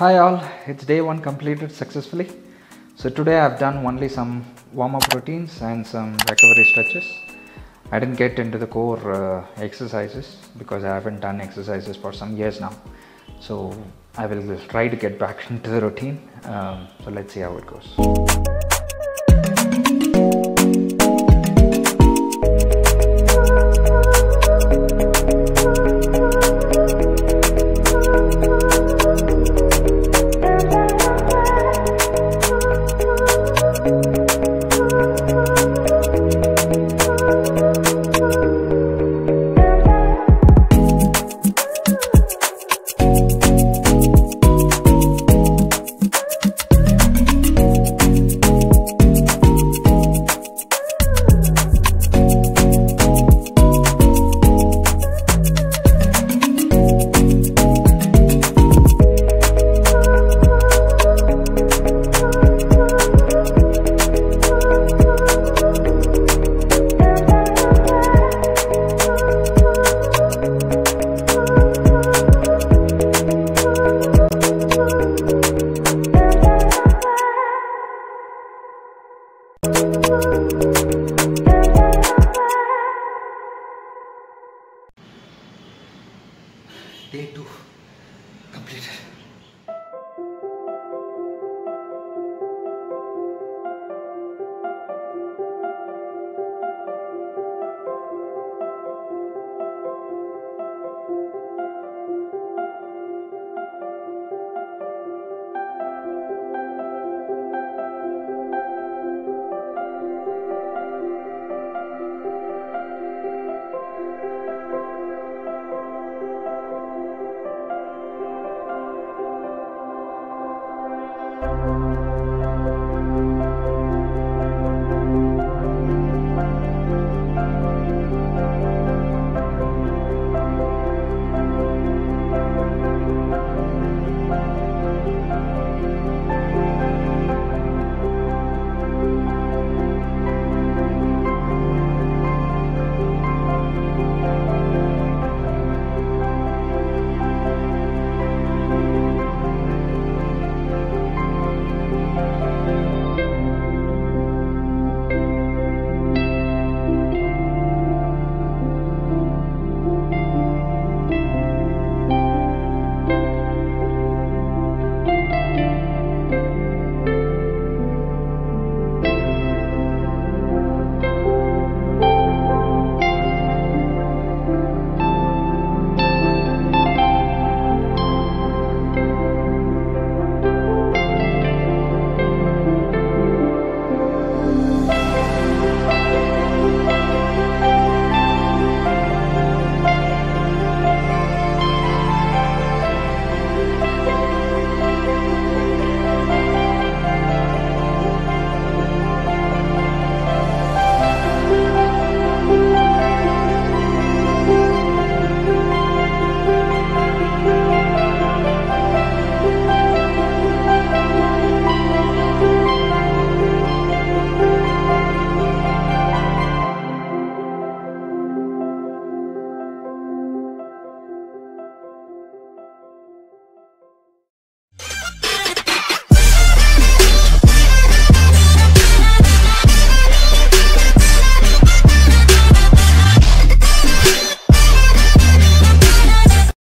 Hi all, it's day one completed successfully. So today I've done only some warm-up routines and some recovery stretches. I didn't get into the core exercises because I haven't done exercises for some years now. So I will try to get back into the routine. So let's see how it goes. Day 2 completed.